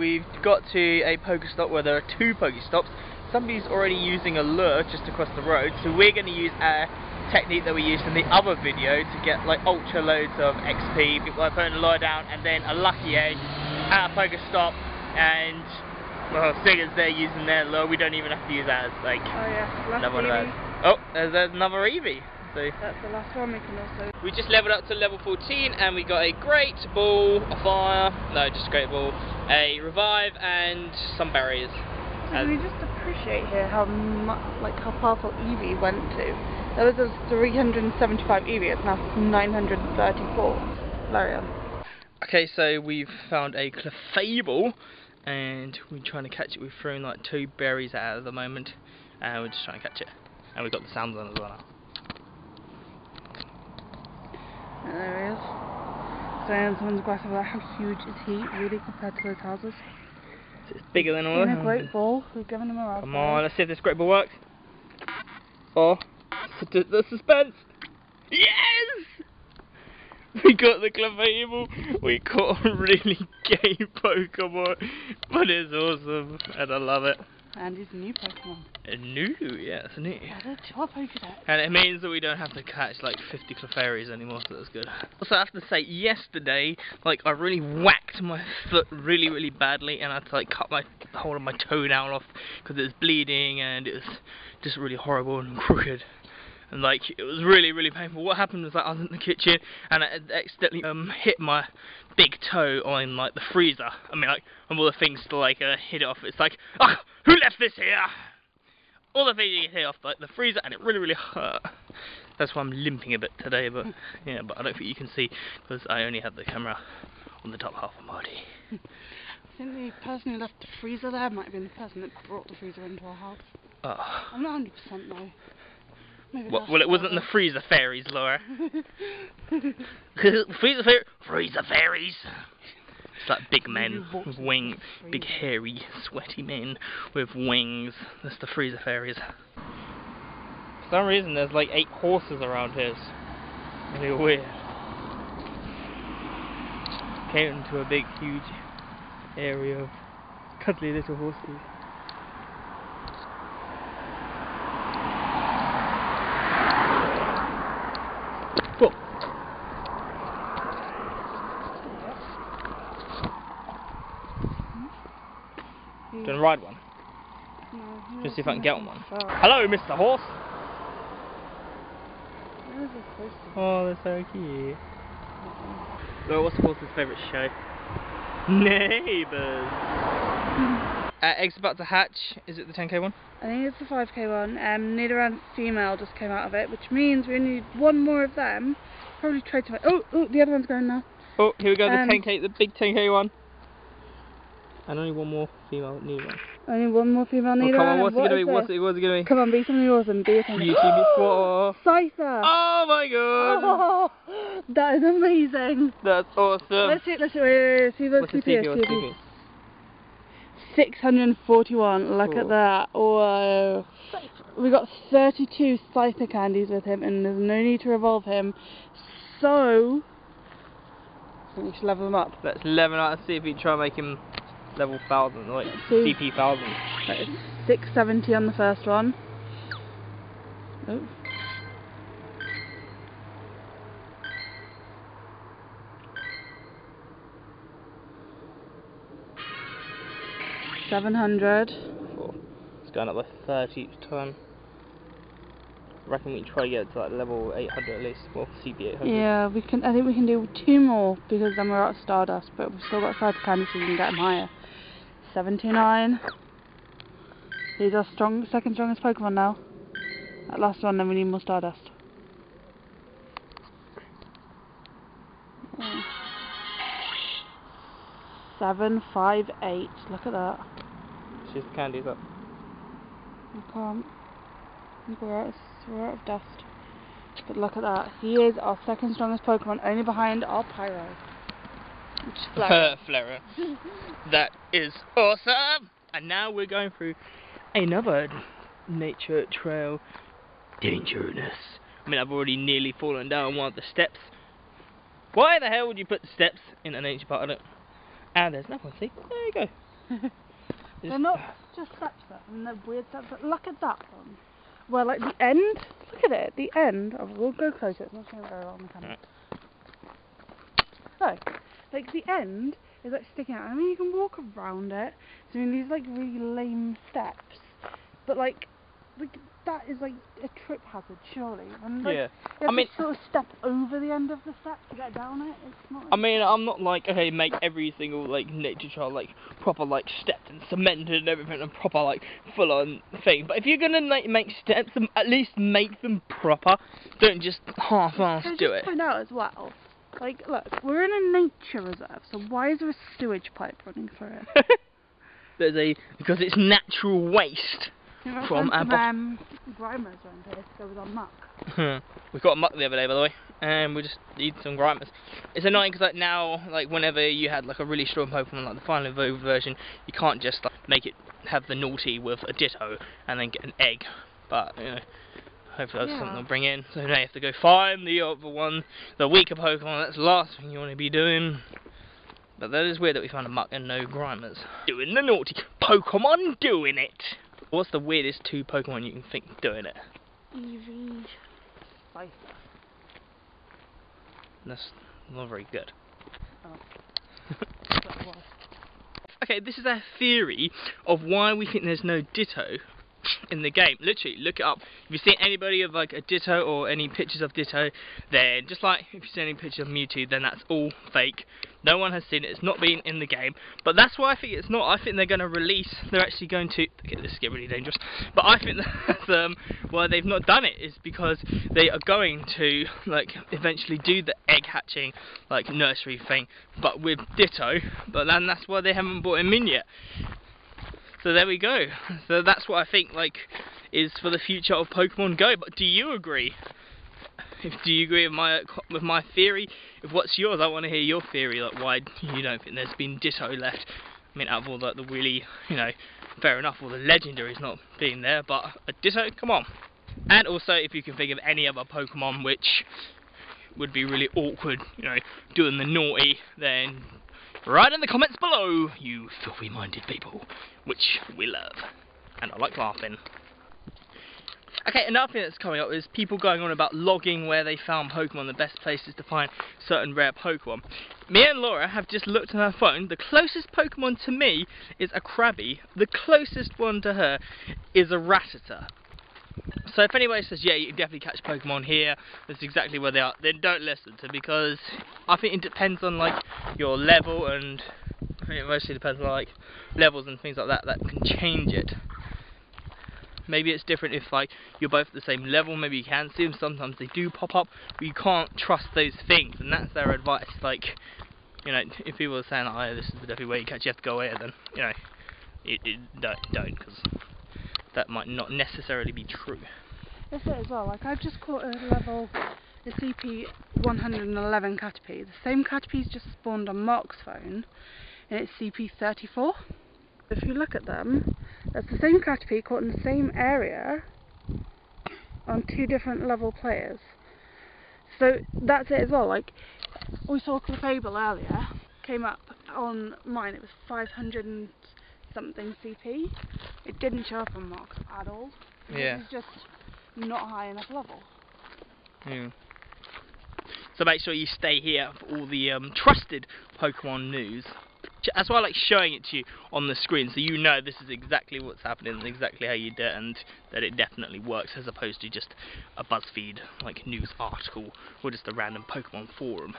We've got to a Pokestop where there are two Pokestops. Somebody's already using a lure just across the road, so we're going to use our technique that we used in the other video to get like ultra loads of XP by putting a lure down and then a lucky egg at a Pokestop, and well, seeing as they're using their lure, we don't even have to use ours. Like, another one of those. Oh, there's another Eevee. So that's the last one we can also. We just leveled up to level 14 and we got a great ball, a fire, no, just a great ball, a revive and some barriers. So we just appreciate here how how powerful Eevee went to. There was a 375 Eevee, it's now 934. Larian. Okay, so we've found a Clefable and we're trying to catch it. We've thrown like two berries out at the moment and we're just trying to catch it. And we've got the sounds on as well now. And there he is. So someone's grass over there. How huge is he really compared to those houses? So it's bigger than all of them. A great ball. We've given him a ride. Come on, let's see if this great ball works. Oh, the suspense! Yes! We got the Clefable. We caught a really gay Pokemon. But it's awesome. And I love it. And it's a new Pokemon. A new? Yeah, it's a new. And it means that we don't have to catch like 50 Clefairies anymore, so that's good. Also, I have to say, yesterday, like, I really whacked my foot really badly, and I had to like cut my whole of my toenail off because it was bleeding, and it was just really horrible and crooked. And like, it was really painful. What happened was that I was in the kitchen, and I accidentally hit my big toe on like the freezer. I mean, like, and all the things to like hit it off. It's like, oh, who left this here? All the things you hit off like the freezer, and it really hurt. That's why I'm limping a bit today. But yeah, but I don't think you can see because I only have the camera on the top half of my body. I think the person who left the freezer there might have been the person that brought the freezer into our house. Oh. I'm not 100% though. Well, it wasn't the freezer fairies, Laura. Freezer fairies. It's like big men with wings, big hairy, sweaty men with wings. That's the freezer fairies. For some reason, there's like 8 horses around here. It's really weird. Came into a big, huge area of cuddly little horses. Can ride one. No, just see if I can get on one. Well. Hello, Mr. Horse. Oh, they're so cute. Well, what's the horse's favourite show? Neighbours. Eggs about to hatch. Is it the 10k one? I think it's the 5k one. Nidoran female just came out of it, which means we need one more of them. Probably trade to it. Oh, the other one's going now. Oh, here we go. The 10k, the big 10k one. And only one more female Nidoran. Only one more female Nidoran. Oh, come on, what's it gonna be? Come on, be something awesome. Be a thing. Oh, Scyther! Oh my god! Oh, that is amazing. That's awesome. Let's see. Wait. See what's the TP? 641. Look at that. Whoa. We got 32 Scyther candies with him, and there's no need to revolve him. So, I think we should level him up. Let's level him up and see if we can try and make him level 1000, like CP 1000. That is 670 on the first one. Oh. $700. It's going up by 30 each time. I reckon we try to get to like level 800 at least, well CP 800. Yeah, we can. I think we can do 2 more because then we're out of Stardust, but we've still got 5 candies so we can get them higher. 79. He's our second strongest Pokemon now. That last one, then we need more Stardust. Oh. 758. Look at that. She's the candies up. I can't. We're out of dust. But look at that. He is our second strongest Pokemon, only behind our Pyro. Which is Flera. That is awesome! And now we're going through another nature trail. Dangerous. I mean, I've already nearly fallen down one of the steps. Why the hell would you put the steps in a nature part of it? And there's another one, see? There you go. They're not just that and they're weird, but look at that one. Well, like the end, look at it, the end. Oh, we'll go closer, it's not going to go on the camera. So, like the end is like sticking out. I mean, you can walk around it. So, I mean, these like really lame steps, but like that is like a trip hazard, surely. And, like, yeah. You have to sort of step over the end of the step to get down it. It's not. Like, I mean, I'm not like okay, make every single like nature child like proper like stepped and cemented and everything and proper like full on thing. But if you're gonna like make steps, at least make them proper. Don't just half-ass do it. Point out as well. Like, look, we're in a nature reserve, so why is there a sewage pipe running through it? Because it's natural waste from our Grimers around here, so it was on Muk. We got a Muk the other day, by the way, and we just need some Grimers. It's annoying because like now, like whenever you had like a really strong Pokemon, like the final evolved version, you can't just like make it have the naughty with a Ditto and then get an egg. But you know. Hopefully that's something they'll bring in. So now you have to go find the other one, the weaker Pokemon. That's the last thing you want to be doing. But that is weird that we found a Muk and no Grimers. Doing the naughty Pokemon, doing it. What's the weirdest two Pokemon you can think of doing it? Eevee, Scyther. That's not very good. Oh. Okay, this is our theory of why we think there's no Ditto in the game. Literally, look it up. If you've seen anybody of like a Ditto or any pictures of Ditto, then just like if you've seen any pictures of Mewtwo, then that's all fake. No one has seen it. It's not been in the game. But that's why I think it's not. I think they're going to release. They're actually going to. Okay, this is getting really dangerous. But I think that's why they've not done it is because they are going to like eventually do the egg hatching like nursery thing, but with Ditto. But then that's why they haven't brought him in yet. So there we go. So that's what I think like is for the future of Pokemon Go. But do you agree? Do you agree with my theory? If what's yours? I want to hear your theory. Like why you don't think there's been Ditto left? I mean, out of all like the really, you know, fair enough, all the legendaries not being there, but a Ditto, come on. And also, if you can think of any other Pokemon which would be really awkward, you know, doing the naughty, then write in the comments below, you filthy-minded people, which we love, and I like laughing. Okay, another thing that's coming up is people going on about logging where they found Pokemon, the best places to find certain rare Pokemon. Me and Laura have just looked on her phone. The closest Pokemon to me is a Krabby. The closest one to her is a Rattata. So if anybody says, yeah, you can definitely catch Pokemon here, that's exactly where they are, then don't listen to, because I think it depends on like your level, and I think it mostly depends on like levels and things like that that can change it. Maybe it's different if like you're both at the same level, maybe you can see them, sometimes they do pop up, but you can't trust those things, and that's their advice. Like, you know, if people are saying, oh, this is definitely where you catch, you have to go here, then, you know, don't, because that might not necessarily be true. That's it as well. Like, I've just caught a level, the CP 111 Caterpie. The same Caterpie's just spawned on Mark's phone, and it's CP 34. If you look at them, that's the same Caterpie caught in the same area on two different level players. So that's it as well. Like, we saw Clefable earlier, came up on mine, it was 500 something CP. It didn't show up on Marks at all. Yeah. It's just not high enough level. Yeah. So make sure you stay here for all the trusted Pokemon news. That's why I like showing it to you on the screen, so you know this is exactly what's happening and exactly how you do it, and that it definitely works, as opposed to just a BuzzFeed like news article or just a random Pokemon forum.